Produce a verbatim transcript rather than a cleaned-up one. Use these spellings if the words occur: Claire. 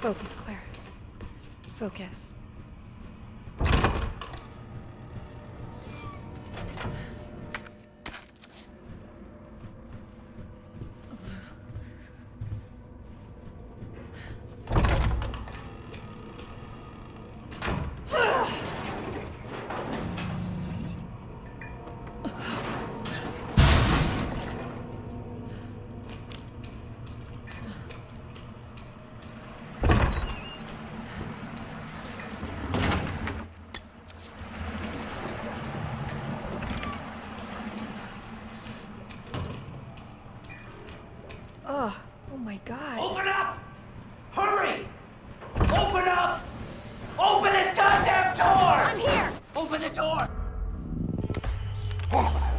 Focus, Claire. Focus. Oh my God. Open up! Hurry! Open up! Open this goddamn door! I'm here! Open the door!